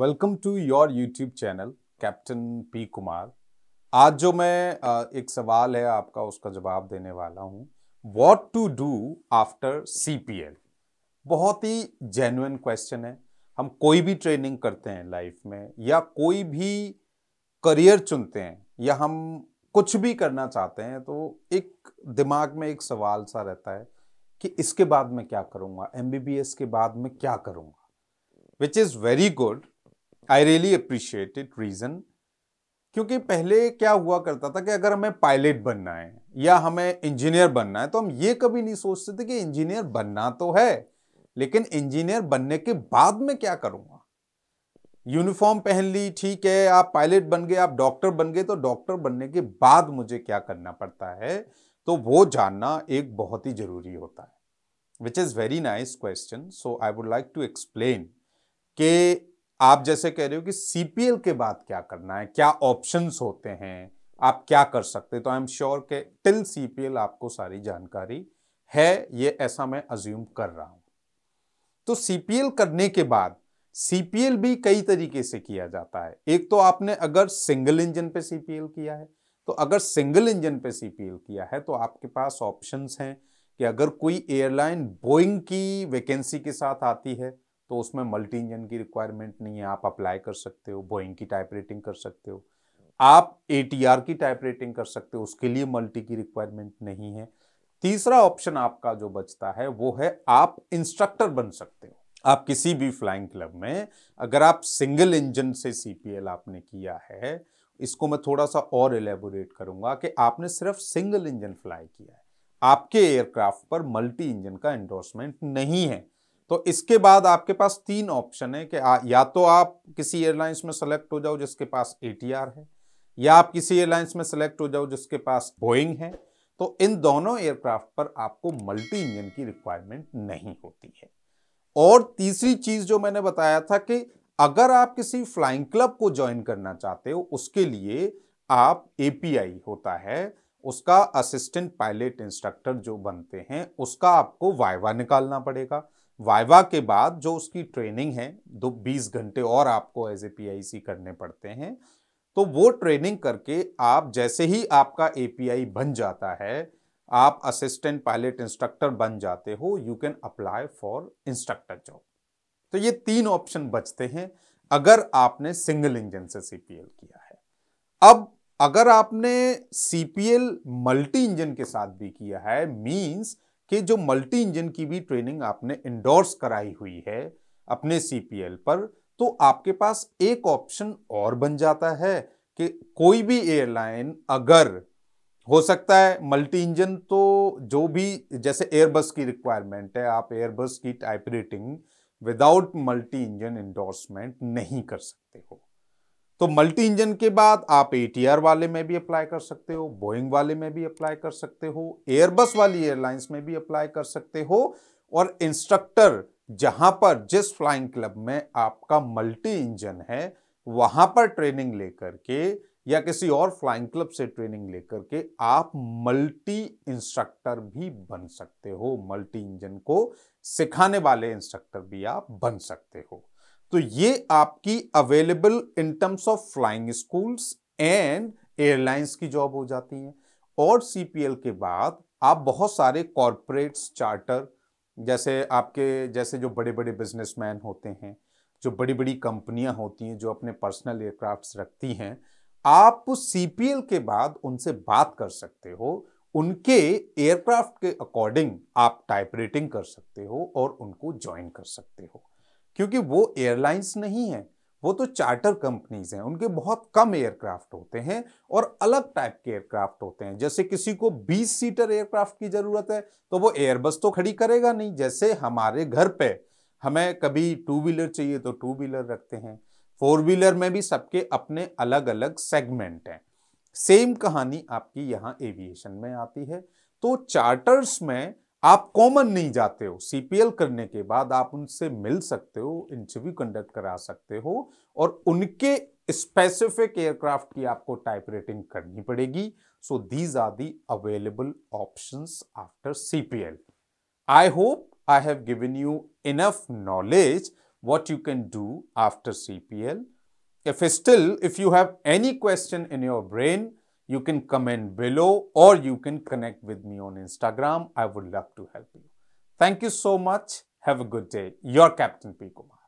Welcome to your YouTube channel captain P Kumar. आज जो मैं एक सवाल है आपका उसका जवाब देने वाला हूँ, what to do after CPL. बहुत ही जेन्युइन क्वेश्चन है। हम कोई भी ट्रेनिंग करते हैं लाइफ में, या कोई भी करियर चुनते हैं, या हम कुछ भी करना चाहते हैं, तो एक दिमाग में एक सवाल सा रहता है कि इसके बाद मैं क्या करूँगा, एमबीबीएस के बाद मैं क्या करूँगा, which is very good. I really appreciate it. Reason क्योंकि पहले क्या हुआ करता था कि अगर हमें पायलट बनना है या हमें इंजीनियर बनना है, तो हम ये कभी नहीं सोचते थे कि इंजीनियर बनना तो है, लेकिन इंजीनियर बनने के बाद में क्या करूँगा। यूनिफॉर्म पहन ली, ठीक है, आप पायलट बन गए, आप डॉक्टर बन गए, तो डॉक्टर बनने के बाद मुझे क्या करना पड़ता है, तो वो जानना एक बहुत ही ज़रूरी होता है, which is very nice question. So I would like to explain कि आप जैसे कह रहे हो कि सीपीएल के बाद क्या करना है, क्या ऑप्शंस होते हैं, आप क्या कर सकते हैं, तो आई एम श्योर के टिल सीपीएल आपको सारी जानकारी है, ये ऐसा मैं अज्यूम कर रहा हूं। तो सीपीएल करने के बाद, सीपीएल भी कई तरीके से किया जाता है। एक तो आपने अगर सिंगल इंजन पे सीपीएल किया है, तो अगर सिंगल इंजन पे सीपीएल किया है तो आपके पास ऑप्शंस हैं कि अगर कोई एयरलाइन बोइंग की वैकेंसी के साथ आती है तो उसमें मल्टी इंजन की रिक्वायरमेंट नहीं है, आप अप्लाई कर सकते हो, बोइंग की टाइप रेटिंग कर सकते हो, आप एटीआर की टाइप रेटिंग कर सकते हो, उसके लिए मल्टी की रिक्वायरमेंट नहीं है। तीसरा ऑप्शन आपका जो बचता है वो है आप इंस्ट्रक्टर बन सकते हो। आप किसी भी फ्लाइंग क्लब में, अगर आप सिंगल इंजन से सीपीएल आपने किया है, इसको मैं थोड़ा सा और एलेबोरेट करूंगा कि आपने सिर्फ सिंगल इंजन फ्लाई किया है, आपके एयरक्राफ्ट पर मल्टी इंजन का एंडोर्समेंट नहीं है, तो इसके बाद आपके पास तीन ऑप्शन है कि या तो आप किसी एयरलाइंस में सेलेक्ट हो जाओ जिसके पास एटीआर है, या आप किसी एयरलाइंस में सेलेक्ट हो जाओ जिसके पास बोइंग है, तो इन दोनों एयरक्राफ्ट पर आपको मल्टी इंजन की रिक्वायरमेंट नहीं होती है। और तीसरी चीज़ जो मैंने बताया था कि अगर आप किसी फ्लाइंग क्लब को ज्वाइन करना चाहते हो, उसके लिए आप एपीआई होता है, उसका असिस्टेंट पायलट इंस्ट्रक्टर जो बनते हैं, उसका आपको वाइवा निकालना पड़ेगा। वाइवा के बाद जो उसकी ट्रेनिंग है, 20 घंटे और आपको एज ए पीआईसी करने पड़ते हैं, तो वो ट्रेनिंग करके आप जैसे ही आपका एपीआई बन जाता है, आप असिस्टेंट पायलट इंस्ट्रक्टर बन जाते हो, you can apply for instructor job. तो ये तीन ऑप्शन बचते हैं अगर आपने सिंगल इंजन से सीपीएल किया है। अब अगर आपने सीपीएल मल्टी इंजन के साथ भी किया है, मीन्स कि जो मल्टी इंजन की भी ट्रेनिंग आपने इंडोर्स कराई हुई है अपने सीपीएल पर, तो आपके पास एक ऑप्शन और बन जाता है कि कोई भी एयरलाइन, अगर हो सकता है मल्टी इंजन, तो जो भी जैसे एयरबस की रिक्वायरमेंट है, आप एयरबस की type rating without multi engine endorsement नहीं कर सकते हो, तो मल्टी इंजन के बाद आप एटीआर वाले में भी अप्लाई कर सकते हो, बोइंग वाले में भी अप्लाई कर सकते हो, एयरबस वाली एयरलाइंस में भी अप्लाई कर सकते हो, और इंस्ट्रक्टर जहां पर जिस फ्लाइंग क्लब में आपका मल्टी इंजन है वहां पर ट्रेनिंग लेकर के, या किसी और फ्लाइंग क्लब से ट्रेनिंग लेकर के, आप मल्टी इंस्ट्रक्टर भी बन सकते हो, मल्टी इंजन को सिखाने वाले इंस्ट्रक्टर भी आप बन सकते हो। तो ये आपकी available in terms of flying schools and airlines की जॉब हो जाती हैं। और सीपीएल के बाद आप बहुत सारे कॉरपोरेट्स, चार्टर, जैसे आपके जैसे जो बड़े बड़े बिजनेसमैन होते हैं, जो बड़ी बड़ी कंपनियां होती हैं, जो अपने पर्सनल एयरक्राफ्ट्स रखती हैं, आप सीपीएल के बाद उनसे बात कर सकते हो, उनके एयरक्राफ्ट के अकॉर्डिंग आप टाइप रेटिंग कर सकते हो और उनको ज्वाइन कर सकते हो, क्योंकि वो एयरलाइंस नहीं है, वो तो चार्टर कंपनीज हैं, उनके बहुत कम एयरक्राफ्ट होते हैं और अलग टाइप के एयरक्राफ्ट होते हैं। जैसे किसी को 20 सीटर एयरक्राफ्ट की ज़रूरत है तो वो एयरबस तो खड़ी करेगा नहीं, जैसे हमारे घर पे हमें कभी 2 व्हीलर चाहिए तो 2 व्हीलर रखते हैं, 4 व्हीलर में भी सबके अपने अलग अलग सेगमेंट हैं। सेम कहानी आपकी यहाँ एविएशन में आती है। तो चार्टर्स में आप कॉमन नहीं जाते हो, सीपीएल करने के बाद आप उनसे मिल सकते हो, इंटरव्यू कंडक्ट करा सकते हो, और उनके स्पेसिफिक एयरक्राफ्ट की आपको टाइप रेटिंग करनी पड़ेगी। So these are the available options after CPL. I hope I have given you enough knowledge what you can do after CPL. If you have any question in your brain, you can comment below or you can connect with me on Instagram. I would love to help you. Thank you so much. Have a good day. Your Captain P. Kumar.